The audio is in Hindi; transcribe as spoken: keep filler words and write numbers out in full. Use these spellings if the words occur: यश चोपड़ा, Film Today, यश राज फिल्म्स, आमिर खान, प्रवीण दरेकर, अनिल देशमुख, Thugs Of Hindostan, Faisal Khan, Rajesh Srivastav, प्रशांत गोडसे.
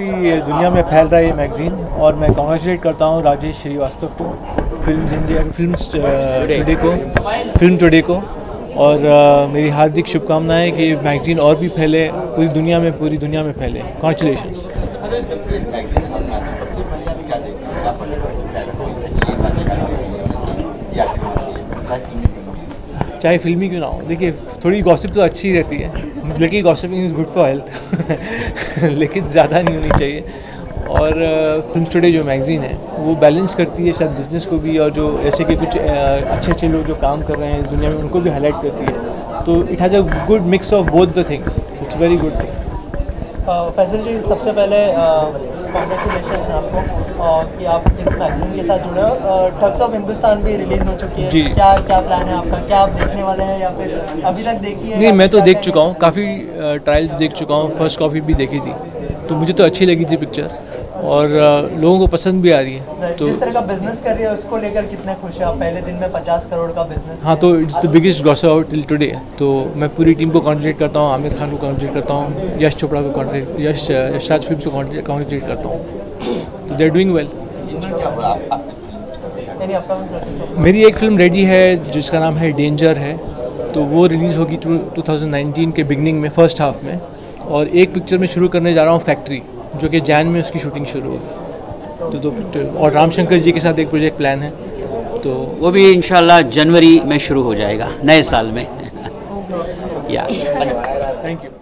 पूरी दुनिया में फैल रहा है ये मैगज़ीन और मैं कॉन्ग्रेचुलेट करता हूँ राजेश श्रीवास्तव को, फिल्म फिल्म टुडे को फिल्म टुडे को और uh, मेरी हार्दिक शुभकामनाएं कि मैगज़ीन और भी फैले पूरी दुनिया में पूरी दुनिया में फैले। कॉन्ग्रेचुलेशंस। चाहे फिल्मी क्यों ना हो, देखिए थोड़ी गॉसिप तो अच्छी रहती है, लेकिन gossiping is good for health लेकिन ज़्यादा नहीं होनी चाहिए। और फिल्म टुडे जो मैगज़ीन है वो बैलेंस करती है शायद बिज़नेस को भी, और जो ऐसे के कुछ अच्छे अच्छे लोग जो काम कर रहे हैं इस दुनिया में उनको भी हाईलाइट करती है। तो it has a good mix of both the things, it's very good thing. Faisal ji, सबसे पहले कॉन्ग्रेचुलेशन आपको uh, कि आप इस मैगज़ीन के साथ जुड़े हो। ठग्स ऑफ हिंदुस्तान भी रिलीज़ हो चुकी है, क्या क्या प्लान है आपका, क्या आप देखने वाले हैं या फिर अभी तक देखिए? नहीं, मैं तो देख चुका हूँ, काफ़ी ट्रायल्स देख चुका हूँ, फर्स्ट कॉपी भी देखी थी तो मुझे तो अच्छी लगी थी पिक्चर और लोगों को पसंद भी आ रही है। तो जिस तरह का बिजनेस कर रही है उसको लेकर कितने खुश हैं आप? पहले दिन में पचास करोड़ का बिजनेस। हाँ, तो it's the biggest gossip till today. तो मैं पूरी टीम को कॉन्ग्रेचुलेट करता हूँ, आमिर खान को कॉन्ग्रेचुलेट करता हूँ, यश चोपड़ा को कॉन्ग्रेचुलेट, यश यश राज फिल्म्स को कॉन्ग्रेचुलेट करता हूँ। तो दे आर डूइंग वेल। मेरी एक फिल्म रेडी है जिसका नाम है डेंजर है, तो वो रिलीज़ होगी टू थाउजेंड नाइनटीन के बिगनिंग में, फर्स्ट हाफ में। और एक पिक्चर में शुरू करने जा रहा हूँ फैक्ट्री, जो कि जैन में उसकी शूटिंग शुरू होगी। तो दो पिक्चर और रामशंकर जी के साथ एक प्रोजेक्ट प्लान है, तो वो भी इंशाल्लाह जनवरी में शुरू हो जाएगा नए साल में या थैंक यू।